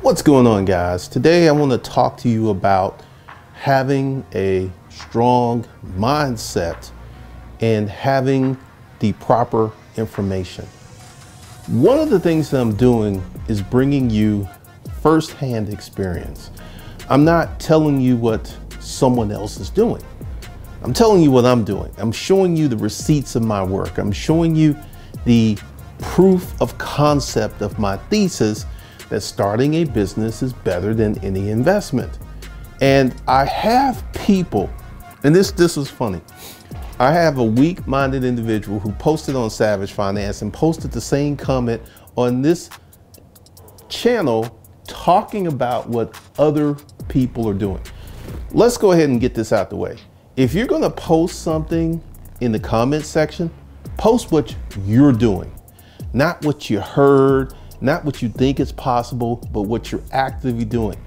What's going on, guys? Today I want to talk to you about having a strong mindset and having the proper information. One of the things that I'm doing is bringing you firsthand experience. I'm not telling you what someone else is doing. I'm telling you what I'm doing. I'm showing you the receipts of my work. I'm showing you the proof of concept of my thesis that starting a business is better than any investment. And I have people, and this is funny. I have a weak-minded individual who posted on Savage Finance and posted the same comment on this channel talking about what other people are doing. Let's go ahead and get this out the way. If you're gonna post something in the comment section, post what you're doing, not what you heard, not what you think is possible, but what you're actively doing.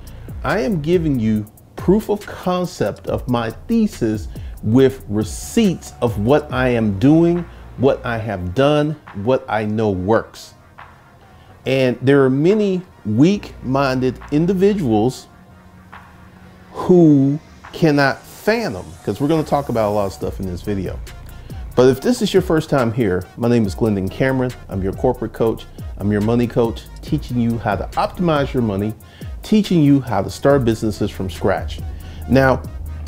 I am giving you proof of concept of my thesis with receipts of what I am doing, what I have done, what I know works. And there are many weak-minded individuals who cannot fathom, because we're going to talk about a lot of stuff in this video. But if this is your first time here, my name is Glendon Cameron. I'm your corporate coach. I'm your money coach, teaching you how to optimize your money, teaching you how to start businesses from scratch. Now,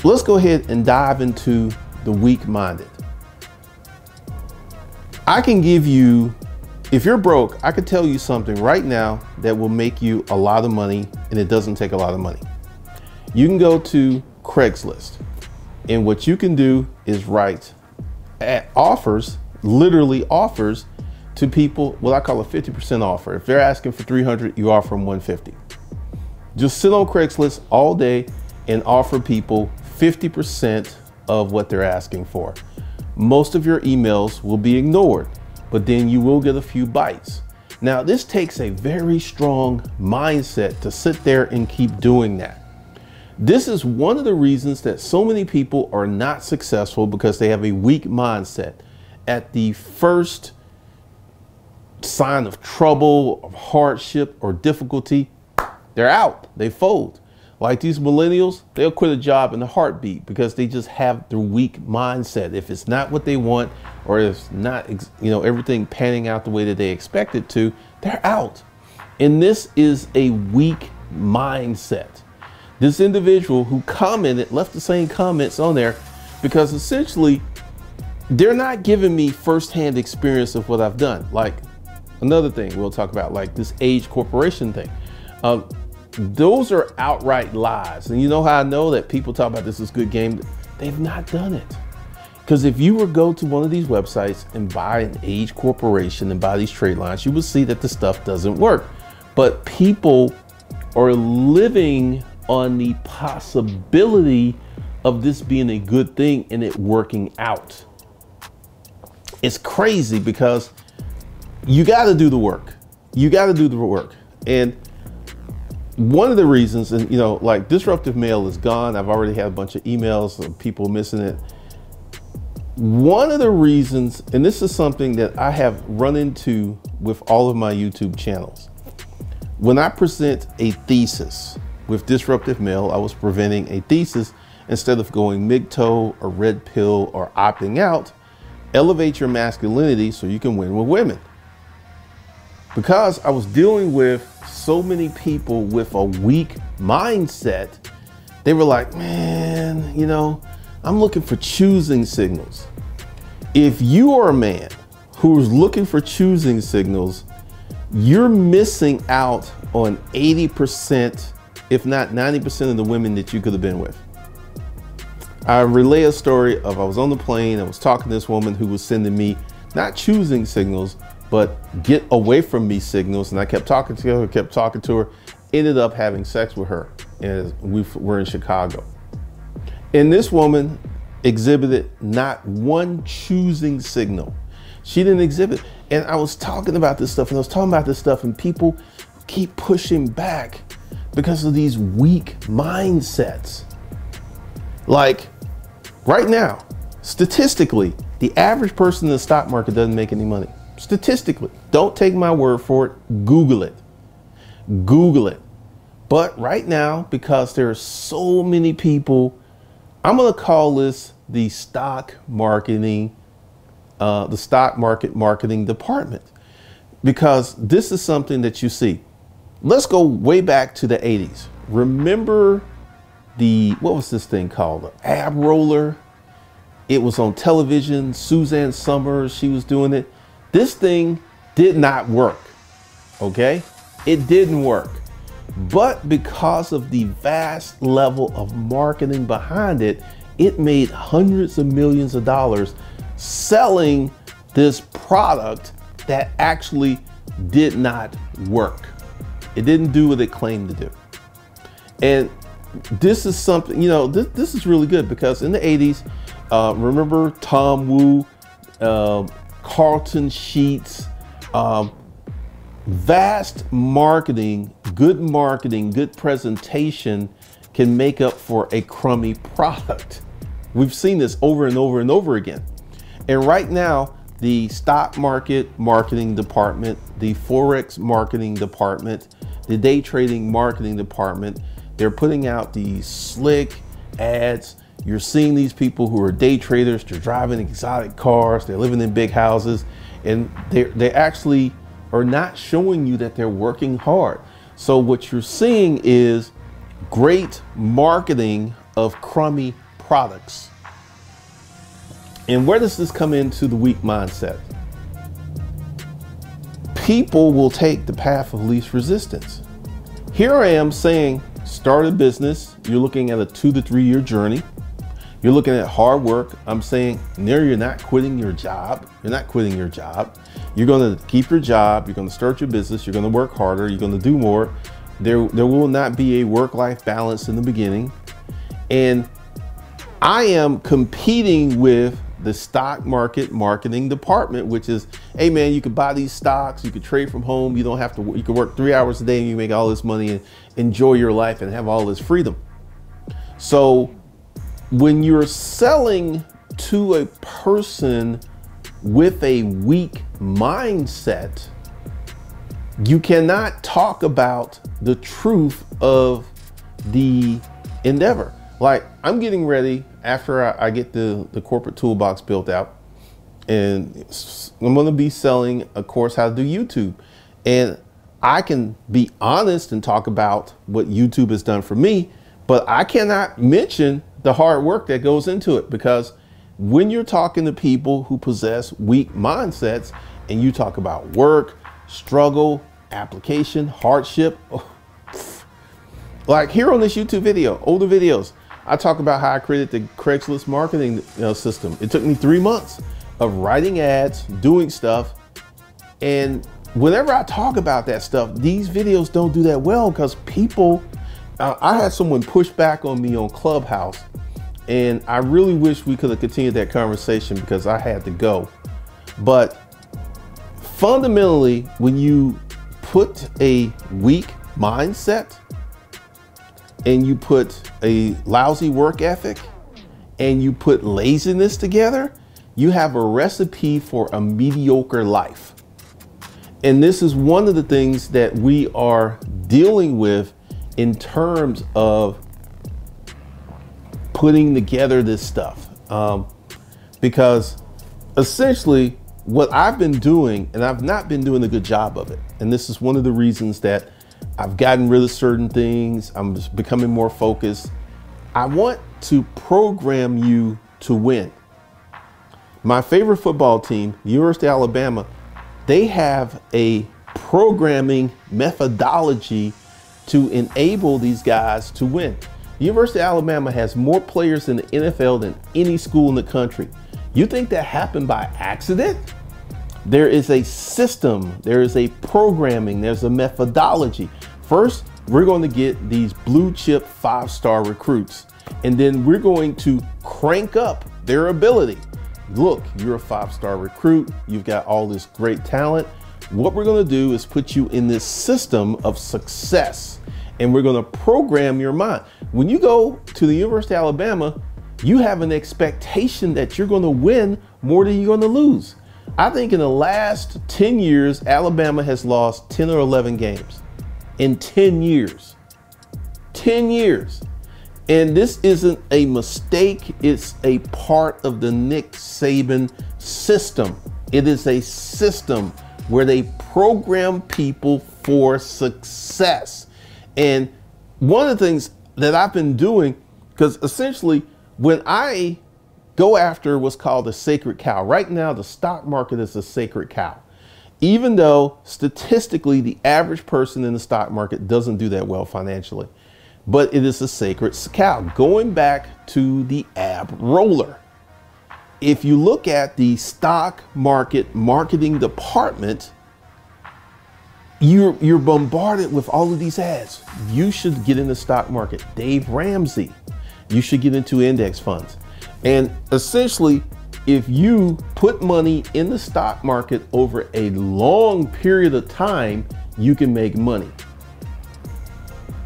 let's go ahead and dive into the weak-minded. I can give you, if you're broke, I could tell you something right now that will make you a lot of money, and it doesn't take a lot of money. You can go to Craigslist, and what you can do is write offers, literally offers, to people, what I call a 50% offer. If they're asking for 300, you offer them 150. Just sit on Craigslist all day and offer people 50% of what they're asking for. Most of your emails will be ignored, but then you will get a few bites. Now, this takes a very strong mindset to sit there and keep doing that. This is one of the reasons that so many people are not successful, because they have a weak mindset. At the first sign of trouble, of hardship, or difficulty, they're out, they fold. Like these millennials, they'll quit a job in a heartbeat because they just have the weak mindset. If it's not what they want, or if it's not, you know, everything panning out the way that they expect it to, they're out. And this is a weak mindset. This individual who commented left the same comments on there because essentially they're not giving me firsthand experience of what I've done. Like another thing we'll talk about, like this age corporation thing. Those are outright lies. And you know how I know that people talk about this is good game? They've not done it. Because if you were to go to one of these websites and buy an age corporation and buy these trade lines, you would see that the stuff doesn't work. But people are living on the possibility of this being a good thing and it working out. It's crazy because you got to do the work. You got to do the work. And one of the reasons, and you know, like disruptive male is gone. I've already had a bunch of emails of people missing it. One of the reasons, and this is something that I have run into with all of my YouTube channels. When I present a thesis with disruptive male, I was presenting a thesis instead of going MGTOW or red pill or opting out. Elevate your masculinity so you can win with women. Because I was dealing with so many people with a weak mindset, they were like, man, you know, I'm looking for choosing signals. If you are a man who's looking for choosing signals, you're missing out on 80%, if not 90% of the women that you could have been with. I relay a story of I was on the plane, I was talking to this woman who was sending me not choosing signals, but get away from me signals. And I kept talking to her, ended up having sex with her. And we were in Chicago. And this woman exhibited not one choosing signal. She didn't exhibit. And I was talking about this stuff, and people keep pushing back because of these weak mindsets. Like right now, statistically, the average person in the stock market doesn't make any money. Statistically, don't take my word for it. Google it. Google it. But right now, because there are so many people, I'm going to call this the stock market marketing department, because this is something that you see. Let's go way back to the 80s. Remember the, what was this thing called? The ab roller. It was on television. Suzanne Somers, she was doing it. This thing did not work. Okay? It didn't work. But because of the vast level of marketing behind it, it made hundreds of millions of dollars selling this product that actually did not work. It didn't do what it claimed to do. And this is something, you know, this is really good, because in the 80s, remember Tom Wu, Carlton Sheets, vast marketing, good presentation can make up for a crummy product. We've seen this over and over and over again. And right now, the stock market marketing department, the Forex marketing department, the day trading marketing department, they're putting out these slick ads. You're seeing these people who are day traders. They're driving exotic cars. They're living in big houses, and they actually are not showing you that they're working hard. So what you're seeing is great marketing of crummy products. And where does this come into the weak mindset? People will take the path of least resistance. Here I am saying, start a business. You're looking at a 2 to 3 year journey. You're looking at hard work. I'm saying, no, you're not quitting your job. You're not quitting your job. You're going to keep your job. You're going to start your business. You're going to work harder. You're going to do more. There will not be a work-life balance in the beginning. And I am competing with the stock market marketing department, which is, hey man, you could buy these stocks, you could trade from home, you don't have to, you could work 3 hours a day and you make all this money and enjoy your life and have all this freedom. So when you're selling to a person with a weak mindset, you cannot talk about the truth of the endeavor. Like, I'm getting ready after I get the corporate toolbox built out, and I'm going to be selling a course how to do YouTube. And I can be honest and talk about what YouTube has done for me, but I cannot mention the hard work that goes into it, because when you're talking to people who possess weak mindsets and you talk about work, struggle, application, hardship, like here on this YouTube video, older videos, I talk about how I created the Craigslist marketing system. It took me 3 months of writing ads, doing stuff. And whenever I talk about that stuff, these videos don't do that well, because people, I had someone push back on me on Clubhouse, and I really wish we could have continued that conversation because I had to go. But fundamentally, when you put a weak mindset and you put a lousy work ethic and you put laziness together, you have a recipe for a mediocre life. And this is one of the things that we are dealing with in terms of putting together this stuff. Because essentially what I've been doing, and I've not been doing a good job of it. And this is one of the reasons that I've gotten rid of certain things. I'm becoming more focused. I want to program you to win. My favorite football team, University of Alabama, they have a programming methodology to enable these guys to win. University of Alabama has more players in the NFL than any school in the country. You think that happened by accident? There is a system, there is a programming, there's a methodology. First, we're going to get these blue chip 5-star recruits, and then we're going to crank up their ability. Look, you're a five-star recruit. You've got all this great talent. What we're gonna do is put you in this system of success, and we're gonna program your mind. When you go to the University of Alabama, you have an expectation that you're gonna win more than you're gonna lose. I think in the last 10 years, Alabama has lost 10 or 11 games in 10 years. 10 years. And this isn't a mistake, it's a part of the Nick Saban system. It is a system where they program people for success. And one of the things that I've been doing, because essentially when I go after what's called the sacred cow, right now the stock market is a sacred cow. Even though statistically the average person in the stock market doesn't do that well financially, but it is a sacred cow. Going back to the ab roller, if you look at the stock market marketing department, you're bombarded with all of these ads. You should get in the stock market. Dave Ramsey, you should get into index funds. And essentially, if you put money in the stock market over a long period of time, you can make money.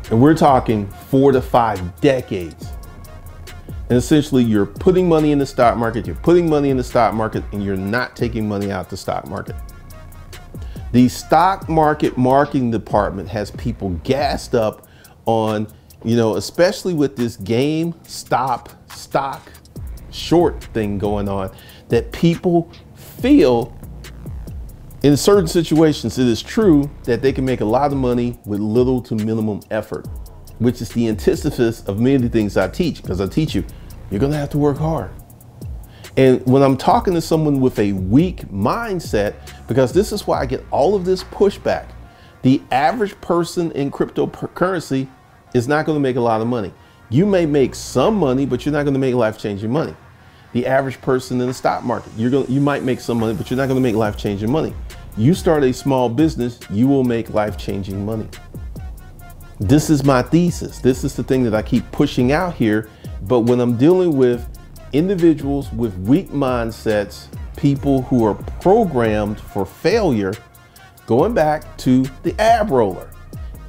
And we're talking 4 to 5 decades. And essentially you're putting money in the stock market, and you're not taking money out the stock market. The stock market marketing department has people gassed up on, you know, especially with this GameStop stock short thing going on, that people feel in certain situations, it is true that they can make a lot of money with little to minimum effort, which is the antithesis of many of the things I teach, because I teach you, you're gonna have to work hard. And when I'm talking to someone with a weak mindset, because this is why I get all of this pushback, the average person in cryptocurrency is not gonna make a lot of money. You may make some money, but you're not gonna make life-changing money. The average person in the stock market, you might make some money, but you're not gonna make life-changing money. You start a small business, you will make life-changing money. This is my thesis. This is the thing that I keep pushing out here. But when I'm dealing with individuals with weak mindsets, people who are programmed for failure, going back to the ab roller,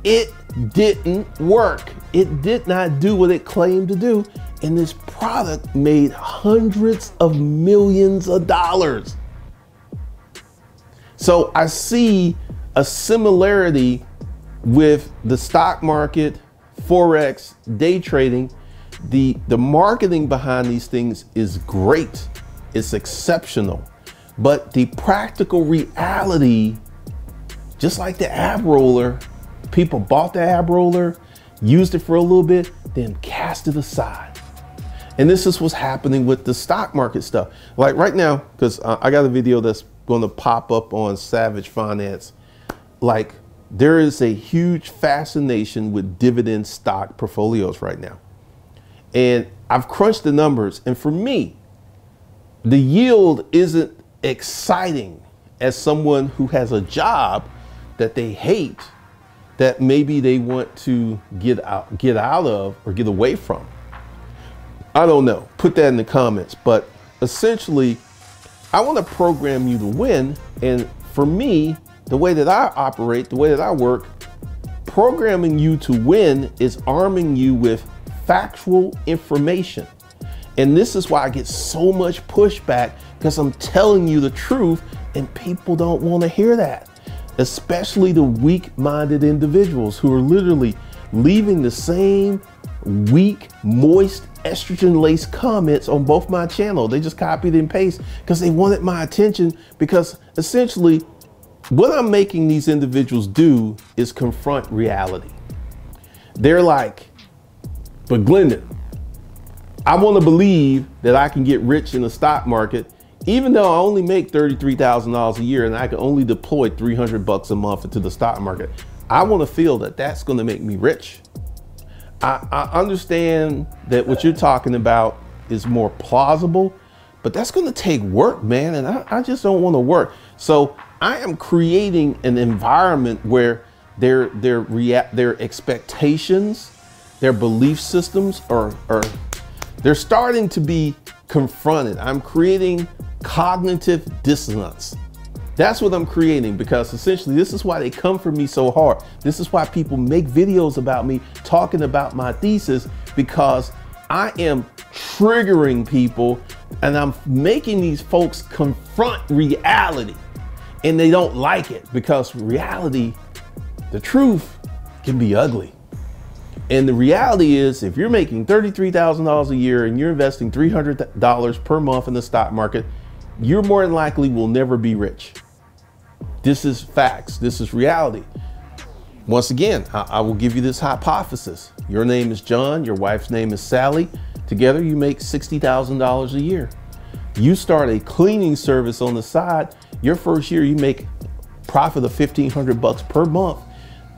it didn't work. It did not do what it claimed to do. And this product made hundreds of millions of dollars. So I see a similarity with the stock market, Forex, day trading. The marketing behind these things is great. It's exceptional. But the practical reality, just like the ab roller, people bought the ab roller, used it for a little bit, then cast it aside. And this is what's happening with the stock market stuff. Like right now, because I got a video that's going to pop up on Savage Finance. Like there is a huge fascination with dividend stock portfolios right now. And I've crunched the numbers. And for me, the yield isn't exciting as someone who has a job that they hate, that maybe they want to get out of or get away from. I don't know, put that in the comments, but essentially I want to program you to win. And for me, the way that I operate, the way that I work, programming you to win is arming you with factual information. And this is why I get so much pushback, because I'm telling you the truth and people don't want to hear that, especially the weak-minded individuals who are literally leaving the same weak, moist, estrogen-laced comments on both my channel. They just copied and pasted because they wanted my attention, because essentially what I'm making these individuals do is confront reality. They're like, but Glendon, I want to believe that I can get rich in the stock market, even though I only make $33,000 a year and I can only deploy 300 bucks a month into the stock market. I want to feel that that's going to make me rich. I understand that what you're talking about is more plausible, but that's going to take work, man. And I just don't want to work. So I am creating an environment where their expectations, their belief systems are, they're starting to be confronted. I'm creating cognitive dissonance. That's what I'm creating, because essentially this is why they come for me so hard. This is why people make videos about me talking about my thesis, because I am triggering people and I'm making these folks confront reality, and they don't like it, because reality, the truth, can be ugly. And the reality is, if you're making $33,000 a year and you're investing $300 per month in the stock market, you're more than likely will never be rich. This is facts. This is reality. Once again, I will give you this hypothesis. Your name is John. Your wife's name is Sally. Together, you make $60,000 a year. You start a cleaning service on the side. Your first year, you make profit of $1,500 per month,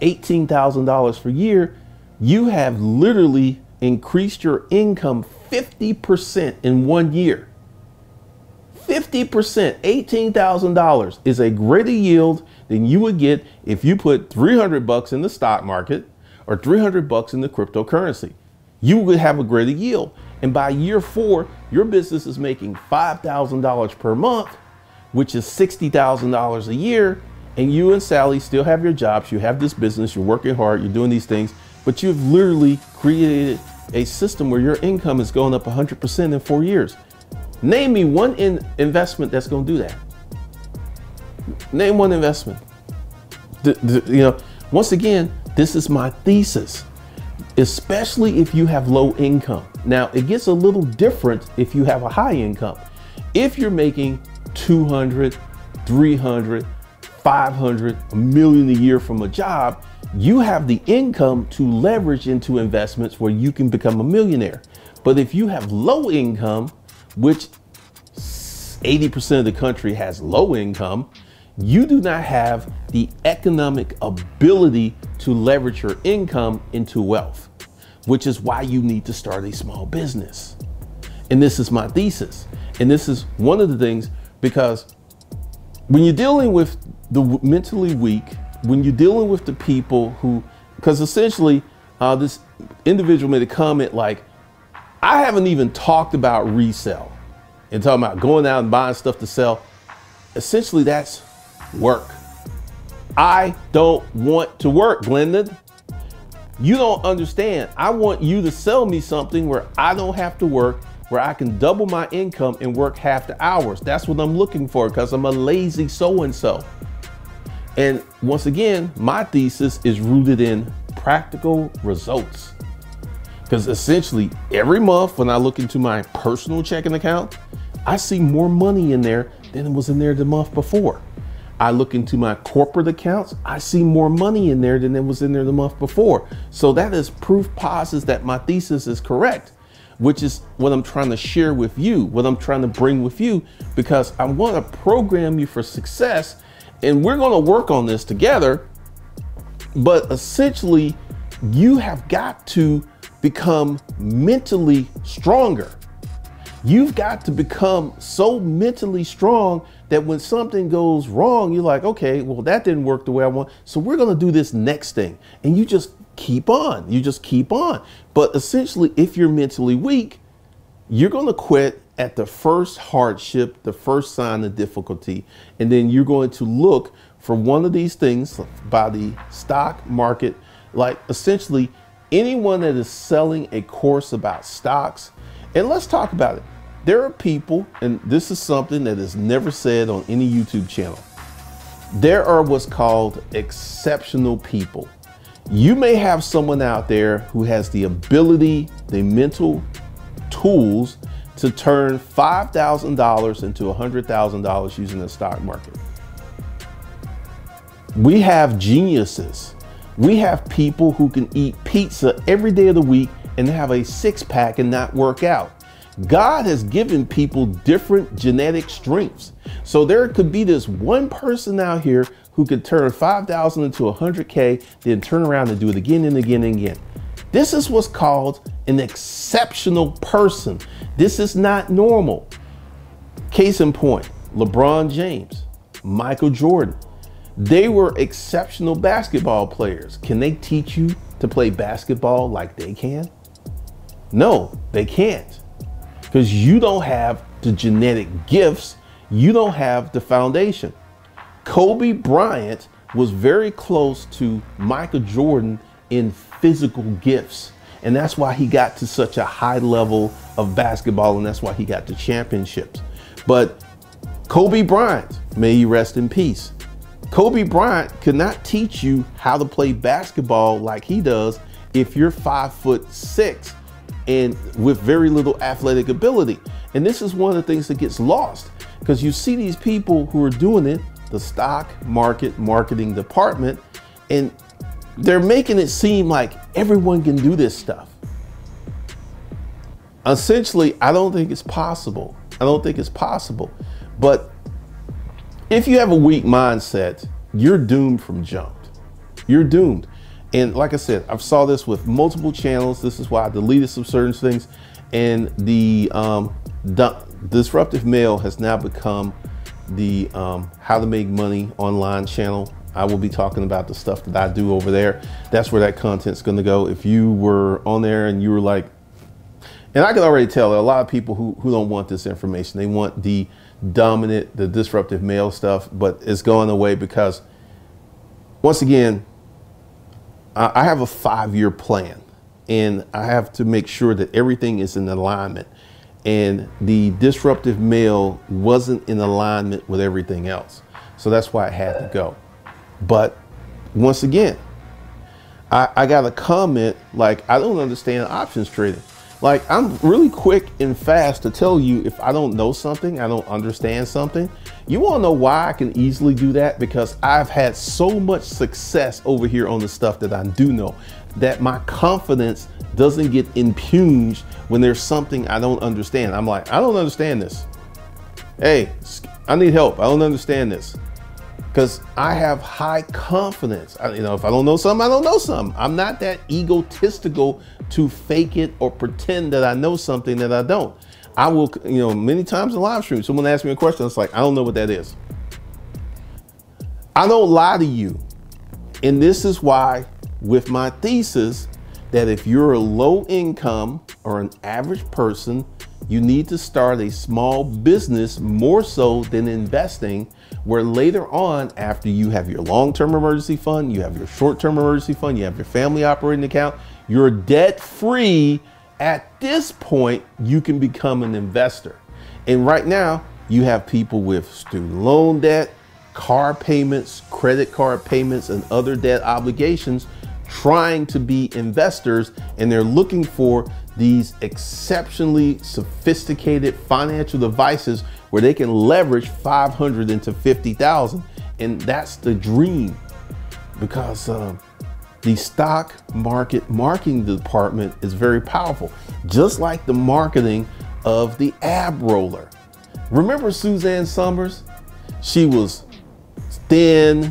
$18,000 per year. You have literally increased your income 50% in 1 year. 50%, $18,000 is a greater yield than you would get if you put $300 in the stock market or $300 in the cryptocurrency. You would have a greater yield. And by year four, your business is making $5,000 per month, which is $60,000 a year. And you and Sally still have your jobs. You have this business, you're working hard, you're doing these things, but you've literally created a system where your income is going up 100% in 4 years. Name me one investment that's going to do that. Name one investment. Once again, this is my thesis, especially if you have low income. Now, it gets a little different if you have a high income. If you're making 200, 300, 500, $1 million a year from a job, you have the income to leverage into investments where you can become a millionaire. But if you have low income, which 80% of the country has low income, you do not have the economic ability to leverage your income into wealth, which is why you need to start a small business. And this is my thesis. And this is one of the things, because when you're dealing with the mentally weak, when you're dealing with the people who, because essentially this individual made a comment like, I haven't even talked about resale and talking about going out and buying stuff to sell. Essentially, that's work. I don't want to work, Glendon. You don't understand. I want you to sell me something where I don't have to work, where I can double my income and work half the hours. That's what I'm looking for, because I'm a lazy so-and-so. And once again, my thesis is rooted in practical results. Because essentially every month when I look into my personal checking account, I see more money in there than it was in there the month before. I look into my corporate accounts, I see more money in there than it was in there the month before. So that is proof positive that my thesis is correct, which is what I'm trying to share with you, what I'm trying to bring with you, because I want to program you for success, and we're going to work on this together. But essentially you have got to become mentally stronger. You've got to become so mentally strong that when something goes wrong, you're like, okay, well, that didn't work the way I want, so we're gonna do this next thing. And you just keep on, you just keep on. But essentially, if you're mentally weak, you're gonna quit at the first hardship, the first sign of difficulty, and then you're going to look for one of these things by the stock market, like essentially, anyone that is selling a course about stocks. And let's talk about it. There are people, and this is something that is never said on any YouTube channel, there are what's called exceptional people. You may have someone out there who has the ability, the mental tools to turn $5,000 into $100,000 using the stock market. We have geniuses. We have people who can eat pizza every day of the week and have a six-pack and not work out. God has given people different genetic strengths. So there could be this one person out here who could turn 5,000 into 100K, then turn around and do it again and again and again. This is what's called an exceptional person. This is not normal. Case in point, LeBron James, Michael Jordan. They were exceptional basketball players. Can they teach you to play basketball like they can? No, they can't. because you don't have the genetic gifts. You don't have the foundation. Kobe Bryant was very close to Michael Jordan in physical gifts. And that's why he got to such a high level of basketball, and that's why he got the championships. But Kobe Bryant, may he rest in peace, Kobe Bryant could not teach you how to play basketball like he does if you're 5'6" and with very little athletic ability. And this is one of the things that gets lost, because you see these people who are doing it, the stock market marketing department, and they're making it seem like everyone can do this stuff. Essentially, I don't think it's possible. I don't think it's possible. But if you have a weak mindset, you're doomed from jump. You're doomed. And like I said, I've saw this with multiple channels. This is why I deleted some certain things. And the disruptive male has now become the how to make money online channel. I will be talking about the stuff that I do over there. That's where that content's gonna go. If you were on there and you were like, and I can already tell there are a lot of people who don't want this information. They want the dominant, the disruptive male stuff, but it's going away because, once again, I have a 5-year plan, and I have to make sure that everything is in alignment. And the disruptive male wasn't in alignment with everything else. So that's why it had to go. But once again, I got a comment like, I don't understand options trading. Like, I'm really quick and fast to tell you if I don't know something, I don't understand something. You want to know why I can easily do that? Because I've had so much success over here on the stuff that I do know, that my confidence doesn't get impugned when there's something I don't understand. I'm like, I don't understand this. Hey, I need help. I don't understand this. Because I have high confidence. If I don't know something, I don't know something. I'm not that egotistical to fake it or pretend that I know something that I don't. I will, many times in live stream, someone asked me a question. It's like, I don't know what that is. I don't lie to you. And this is why, with my thesis, that if you're a low income or an average person, you need to start a small business more so than investing, where later on, after you have your long-term emergency fund, you have your short-term emergency fund, you have your family operating account, you're debt-free. At this point, you can become an investor. And right now, you have people with student loan debt, car payments, credit card payments, and other debt obligations trying to be investors, and they're looking for these exceptionally sophisticated financial devices where they can leverage 500 into 50,000. And that's the dream, because the stock market marketing department is very powerful, just like the marketing of the ab roller. Remember Suzanne Somers? She was thin,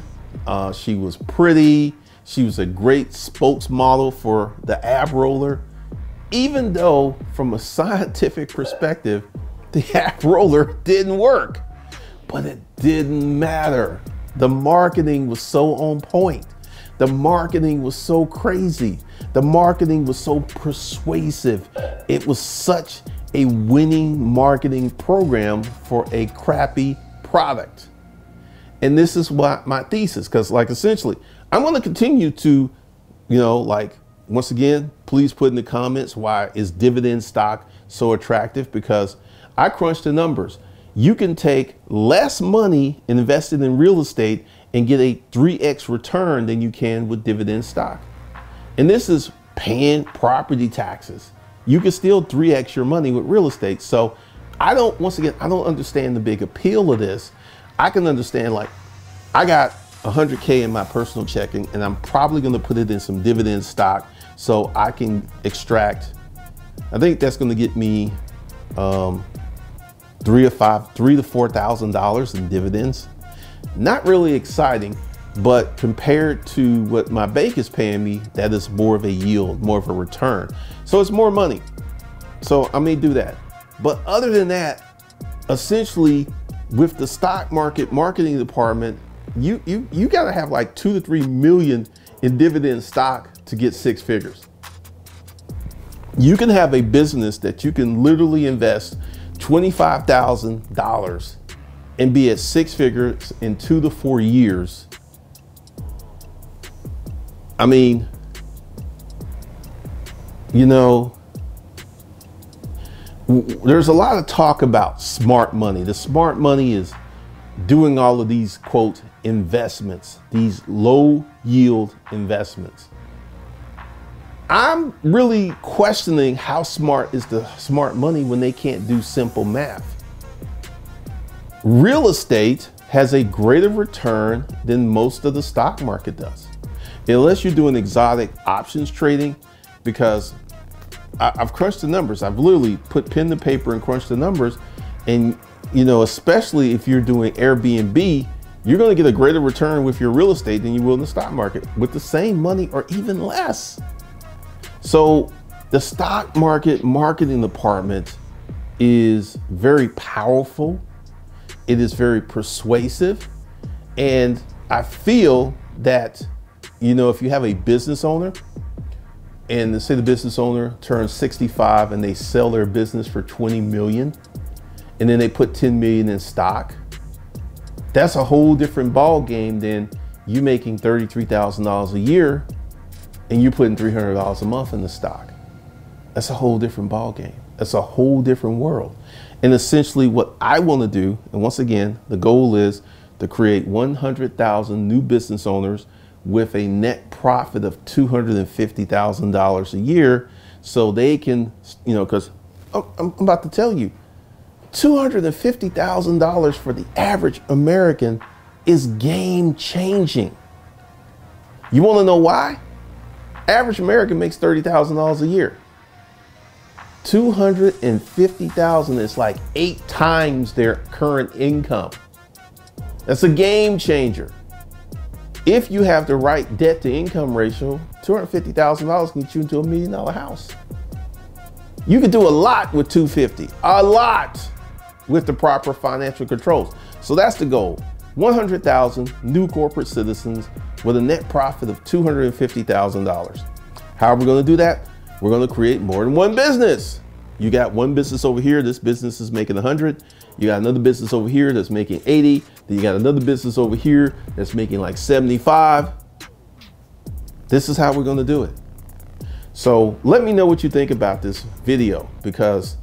she was pretty, she was a great spokesmodel for the ab roller, even though from a scientific perspective, the ab roller didn't work, but it didn't matter. The marketing was so on point. The marketing was so crazy. The marketing was so persuasive. It was such a winning marketing program for a crappy product. And this is what my thesis, because like essentially, I'm going to continue to, once again, please put in the comments, why is dividend stock so attractive? Because I crunched the numbers. You can take less money invested in real estate and get a 3x return than you can with dividend stock. And this is paying property taxes. You can still 3x your money with real estate. So I don't understand the big appeal of this. I can understand, like, I got 100K in my personal checking, and I'm probably going to put it in some dividend stock so I can extract. I think that's going to get me $3,000 to $4,000 in dividends. Not really exciting, but compared to what my bank is paying me, that is more of a yield, more of a return. So it's more money. So I may do that. But other than that, essentially with the stock market marketing department, you gotta have like 2 to 3 million in dividend stock to get 6 figures. You can have a business that you can literally invest $25,000 and be at six figures in 2 to 4 years. I mean, you know, there's a lot of talk about smart money. The smart money is doing all of these, quote, investments, these low yield investments. I'm really questioning how smart is the smart money when they can't do simple math. Real estate has a greater return than most of the stock market does. Unless you're doing exotic options trading, because I've crunched the numbers. I've literally put pen to paper and crunched the numbers. And, you know, especially if you're doing Airbnb, you're going to get a greater return with your real estate than you will in the stock market with the same money or even less. So the stock market marketing department is very powerful. It is very persuasive. And I feel that, you know, if you have a business owner and let's say the business owner turns 65 and they sell their business for 20 million and then they put 10 million in stock, that's a whole different ball game than you making $33,000 a year and you're putting $300 a month in the stock. That's a whole different ball game. That's a whole different world. And essentially what I want to do, and once again, the goal is to create 100,000 new business owners with a net profit of $250,000 a year, so they can, you know, because I'm about to tell you, $250,000 for the average American is game changing. You want to know why? Average American makes $30,000 a year. $250,000 is like 8 times their current income. That's a game changer. If you have the right debt to income ratio, $250,000 can get you into $1 million house. You can do a lot with $250,000, a lot with the proper financial controls. So that's the goal. 100,000 new corporate citizens with a net profit of $250,000. How are we going to do that? We're going to create more than one business. You got one business over here. This business is making 100. You got another business over here that's making 80. Then you got another business over here that's making like 75. This is how we're going to do it. So let me know what you think about this video, because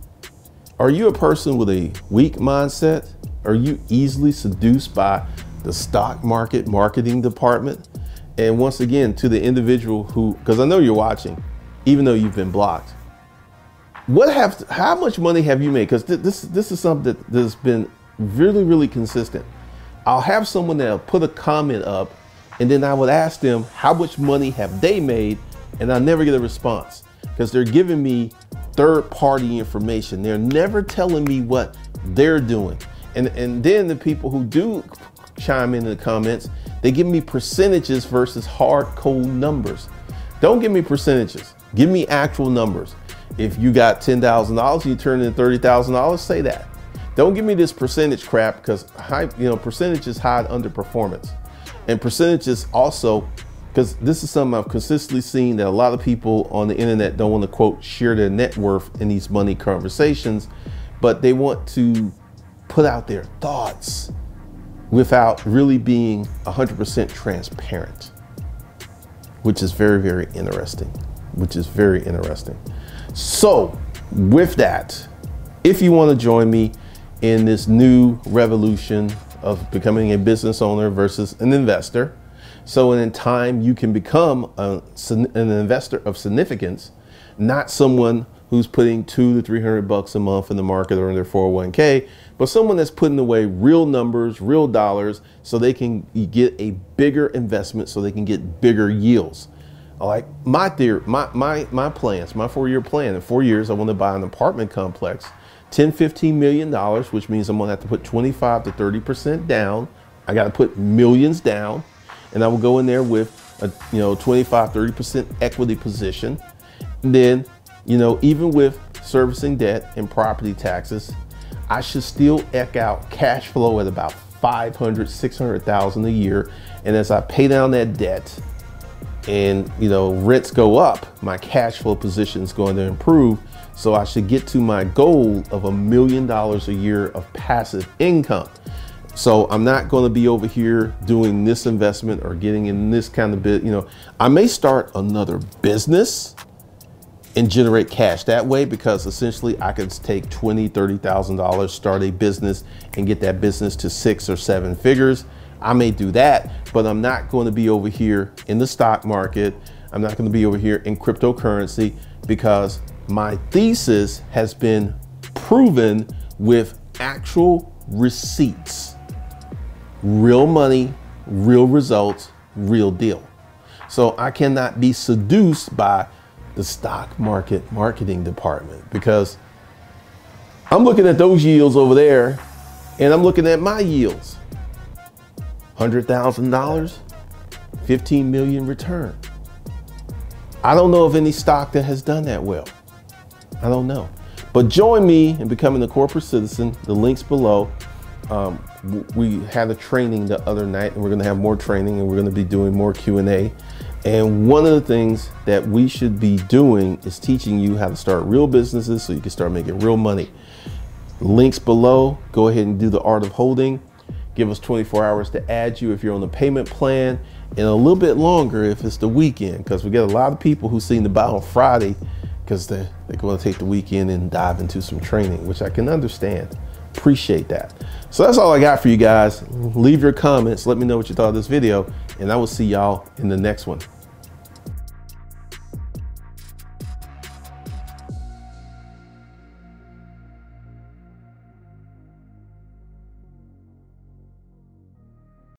are you a person with a weak mindset? Are you easily seduced by the stock market marketing department? And once again, to the individual who, because I know you're watching, even though you've been blocked, how much money have you made? Because this is something that's been really, really consistent. I'll have someone that'll put a comment up and then I would ask them, how much money have they made? And I never get a response because they're giving me third party information. They're never telling me what they're doing. And then the people who do chime in the comments, they give me percentages versus hard, cold numbers. Don't give me percentages. Give me actual numbers. If you got $10,000, you turn in $30,000, say that. Don't give me this percentage crap, because percentages hide underperformance. And percentages also, because this is something I've consistently seen that a lot of people on the internet don't want to, quote, share their net worth in these money conversations, but they want to put out their thoughts without really being 100% transparent, which is very, very interesting, which is very interesting. So with that, if you want to join me in this new revolution of becoming a business owner versus an investor, so in time you can become an investor of significance, not someone who's putting $200 to $300 a month in the market or in their 401k, but someone that's putting away real numbers, real dollars, so they can get a bigger investment, so they can get bigger yields. Like my theory, my plans, my 4-year plan, in 4 years, I want to buy an apartment complex, $10, $15 million, which means I'm going to have to put 25 to 30% down. I got to put millions down, and I will go in there with a 25, 30% equity position. And then, you know, even with servicing debt and property taxes, I should still eke out cash flow at about $500,000, $600,000 a year. And as I pay down that debt, and rents go up, my cash flow position is going to improve. So I should get to my goal of $1 million a year of passive income. So I'm not going to be over here doing this investment or getting in this kind of bit. I may start another business and generate cash that way, because essentially I could take $20,000, $30,000, start a business and get that business to 6 or 7 figures. I may do that, but I'm not going to be over here in the stock market. I'm not going to be over here in cryptocurrency, because my thesis has been proven with actual receipts, real money, real results, real deal. So I cannot be seduced by the stock market marketing department, because I'm looking at those yields over there and I'm looking at my yields. $100,000, 15 million return. I don't know of any stock that has done that well. I don't know. But join me in becoming a corporate citizen. The link's below. We had a training the other night, and we're going to have more training, and we're going to be doing more Q&A. And one of the things that we should be doing is teaching you how to start real businesses so you can start making real money. Links below. Go ahead and do the art of holding. Give us 24 hours to add you if you're on the payment plan, and a little bit longer if it's the weekend, because we get a lot of people who seem to buy on Friday because they're going to take the weekend and dive into some training, which I can understand. Appreciate that. So that's all I got for you guys. Leave your comments. Let me know what you thought of this video, and I will see y'all in the next one.